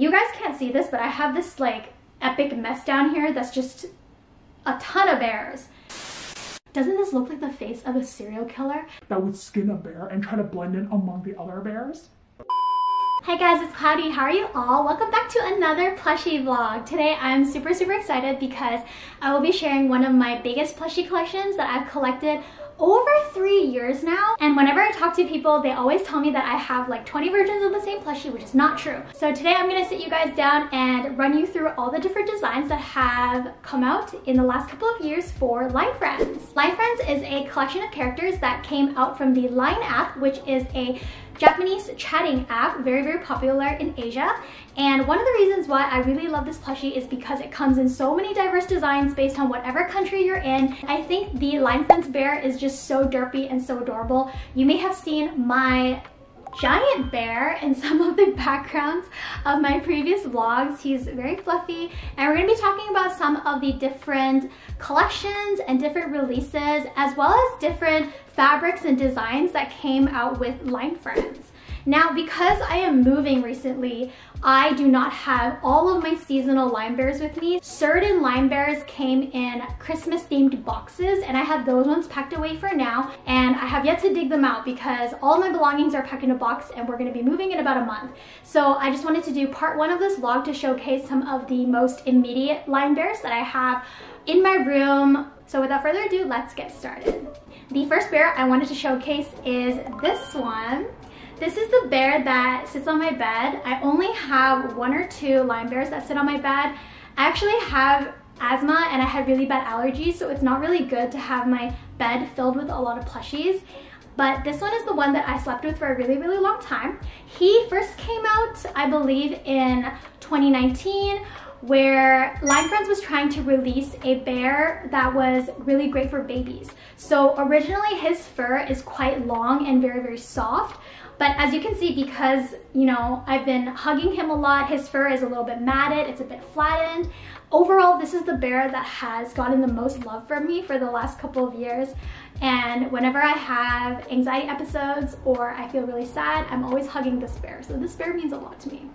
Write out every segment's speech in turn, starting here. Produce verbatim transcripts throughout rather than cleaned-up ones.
you guys can't see this, but I have this like epic mess down here that's just a ton of bears. Doesn't this look like the face of a serial killer that would skin a bear and try to blend in among the other bears? Hi guys, it's Cloudy. How are you all? Welcome back to another plushie vlog. Today I'm super super excited because I will be sharing one of my biggest plushie collections that I've collected over three years now, and whenever I talk to people they always tell me that I have like twenty versions of the same plushie, which is not true. So today I'm gonna sit you guys down and run you through all the different designs that have come out in the last couple of years for Line Friends. Line Friends is a collection of characters that came out from the Line app, which is a Japanese chatting app, very very popular in Asia. And one of the reasons why I really love this plushie is because it comes in so many diverse designs based on whatever country you're in. I think the Line Friends bear is just so derpy and so adorable. You may have seen my giant bear in some of the backgrounds of my previous vlogs. He's very fluffy, and we're going to be talking about some of the different collections and different releases, as well as different fabrics and designs that came out with Line Friends. Now, because I am moving recently, I do not have all of my seasonal Line bears with me. Certain Line bears came in Christmas themed boxes, and I have those ones packed away for now, and I have yet to dig them out because all my belongings are packed in a box and we're going to be moving in about a month. So I just wanted to do part one of this vlog to showcase some of the most immediate Line bears that I have in my room. So without further ado, let's get started. The first bear I wanted to showcase is this one. This is the bear that sits on my bed. I only have one or two Line bears that sit on my bed. I actually have asthma and I had really bad allergies, so it's not really good to have my bed filled with a lot of plushies. But this one is the one that I slept with for a really, really long time. He first came out, I believe, in twenty nineteen, where Line Friends was trying to release a bear that was really great for babies. So originally his fur is quite long and very, very soft. But as you can see, because, you know, I've been hugging him a lot, his fur is a little bit matted, it's a bit flattened. Overall, this is the bear that has gotten the most love from me for the last couple of years. And whenever I have anxiety episodes or I feel really sad, I'm always hugging this bear. So this bear means a lot to me.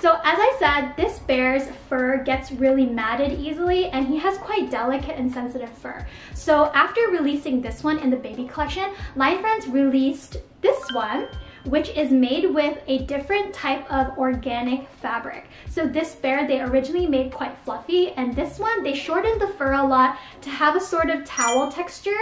So as I said, this bear's fur gets really matted easily, and he has quite delicate and sensitive fur. So after releasing this one in the baby collection, Line Friends released this one, which is made with a different type of organic fabric. So this bear they originally made quite fluffy, and this one they shortened the fur a lot to have a sort of towel texture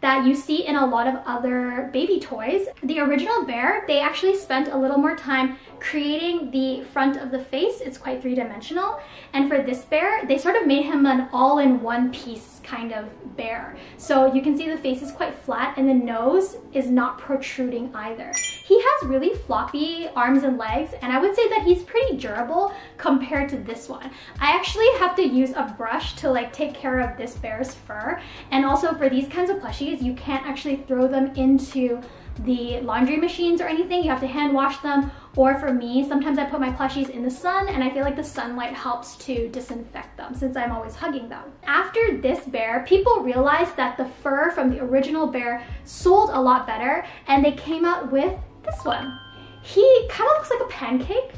that you see in a lot of other baby toys. The original bear, they actually spent a little more time creating the front of the face. It's quite three-dimensional. And for this bear, they sort of made him an all-in-one piece kind of bear. So you can see the face is quite flat and the nose is not protruding either. He has really floppy arms and legs, and I would say that he's pretty durable compared to this one. I actually have to use a brush to like take care of this bear's fur. And also for these kinds of plushies, you can't actually throw them into the laundry machines or anything. You have to hand wash them, or for me, sometimes I put my plushies in the sun, and I feel like the sunlight helps to disinfect them since I'm always hugging them. After this bear, people realized that the fur from the original bear sold a lot better, and they came out with this one. He kind of looks like a pancake.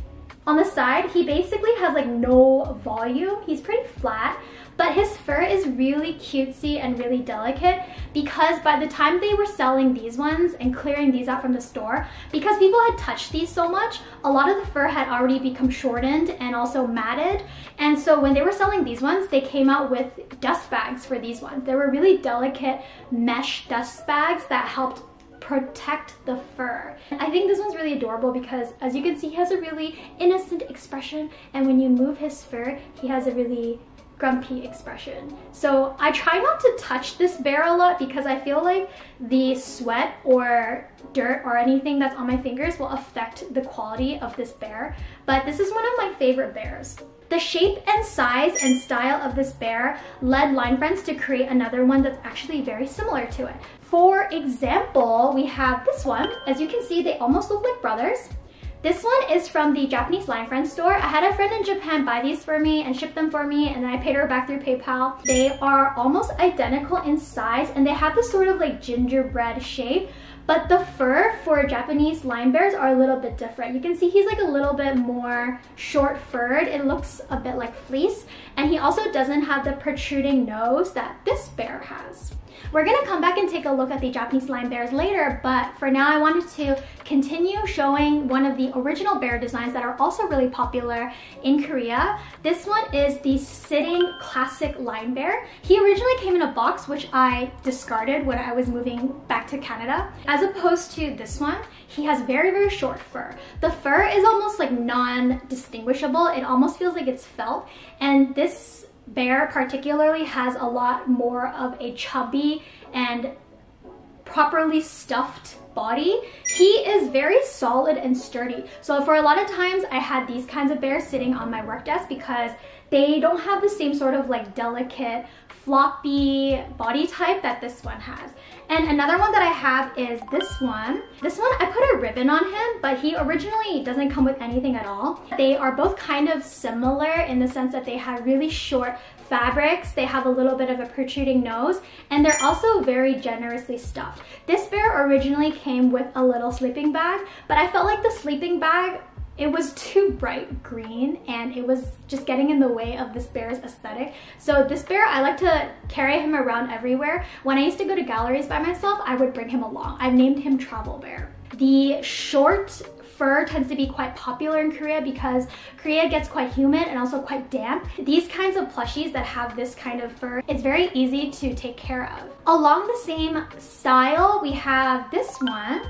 On the side, he basically has like no volume. He's pretty flat, but his fur is really cutesy and really delicate, because by the time they were selling these ones and clearing these out from the store, because people had touched these so much, a lot of the fur had already become shortened and also matted. And so when they were selling these ones, they came out with dust bags for these ones. They were really delicate mesh dust bags that helped protect the fur. I think this one's really adorable because, as you can see, he has a really innocent expression, and when you move his fur, he has a really grumpy expression. So I try not to touch this bear a lot because I feel like the sweat or dirt or anything that's on my fingers will affect the quality of this bear, but this is one of my favorite bears. The shape and size and style of this bear led Line Friends to create another one that's actually very similar to it. For example, we have this one. As you can see, they almost look like brothers. This one is from the Japanese Line Friends store. I had a friend in Japan buy these for me and ship them for me, and then I paid her back through PayPal. They are almost identical in size, and they have this sort of like gingerbread shape, But the fur for Japanese line bears are a little bit different. You can see he's like a little bit more short furred. It looks a bit like fleece. And he also doesn't have the protruding nose that this bear has. We're gonna come back and take a look at the Japanese line bears later, but for now I wanted to continue showing one of the original bear designs that are also really popular in Korea. This one is the sitting classic line bear. He originally came in a box, which I discarded when I was moving back to Canada. As opposed to this one, he has very, very short fur. The fur is almost like non-distinguishable. It almost feels like it's felt, and this bear particularly has a lot more of a chubby and properly stuffed body. He is very solid and sturdy. So for a lot of times I had these kinds of bears sitting on my work desk because they don't have the same sort of like delicate floppy body type that this one has. And another one that I have is this one. This one, I put a ribbon on him, but he originally doesn't come with anything at all. They are both kind of similar in the sense that they have really short fabrics, they have a little bit of a protruding nose, and they're also very generously stuffed. This bear originally came with a little sleeping bag, but I felt like the sleeping bag, it was too bright green and it was just getting in the way of this bear's aesthetic. So this bear, I like to carry him around everywhere. When I used to go to galleries by myself, I would bring him along. I've named him Travel Bear. The short fur tends to be quite popular in Korea because Korea gets quite humid and also quite damp. These kinds of plushies that have this kind of fur, it's very easy to take care of. Along the same style, we have this one.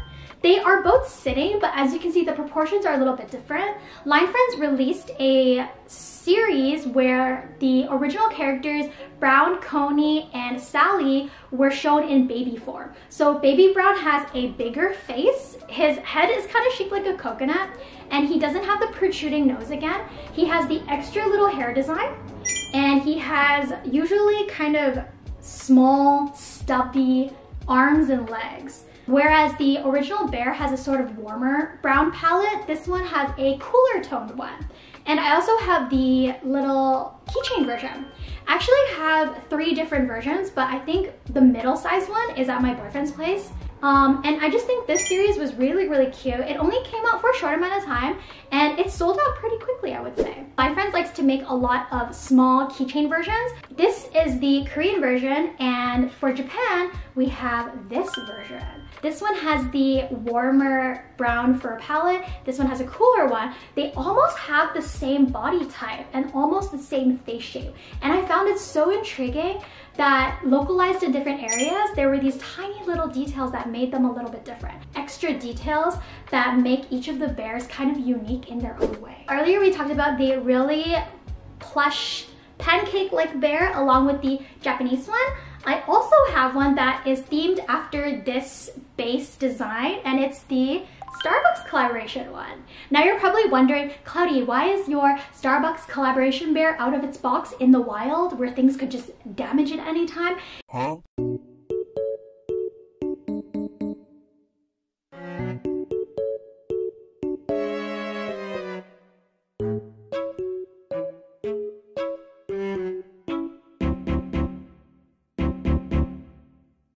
They are both sitting, but as you can see, the proportions are a little bit different. Line Friends released a series where the original characters Brown, Coney, and Sally were shown in baby form. So baby Brown has a bigger face. His head is kind of shaped like a coconut, and he doesn't have the protruding nose again. He has the extra little hair design, and he has usually kind of small, stubby arms and legs. Whereas the original bear has a sort of warmer brown palette, this one has a cooler toned one. And I also have the little keychain version. I actually have three different versions, but I think the middle size one is at my boyfriend's place. Um, and I just think this series was really, really cute. It only came out for a short amount of time and it sold out pretty quickly, I would say. Line Friends likes to make a lot of small keychain versions. This is the Korean version, and for Japan, we have this version. This one has the warmer brown fur palette. This one has a cooler one. They almost have the same body type and almost the same face shape. And I found it so intriguing that localized to different areas, there were these tiny little details that made them a little bit different. Extra details that make each of the bears kind of unique in their own way. Earlier we talked about the really plush pancake-like bear along with the Japanese one. I also have one that is themed after this base design, and it's the Starbucks collaboration one. Now you're probably wondering, Cloudy, why is your Starbucks collaboration bear out of its box in the wild where things could just damage it anytime? Huh?